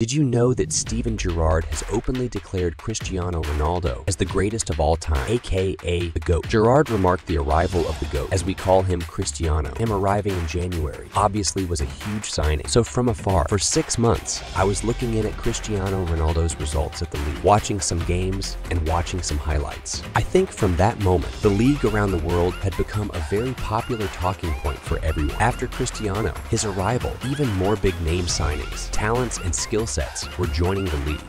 Did you know that Steven Gerrard has openly declared Cristiano Ronaldo as the greatest of all time, aka the GOAT? Gerrard remarked the arrival of the GOAT, as we call him Cristiano, him arriving in January, obviously was a huge signing. So from afar, for 6 months, I was looking in at Cristiano Ronaldo's results at the league, watching some games and watching some highlights. I think from that moment, the league around the world had become a very popular talking point for everyone. After Cristiano, his arrival, even more big name signings, talents and skill sets were joining the league.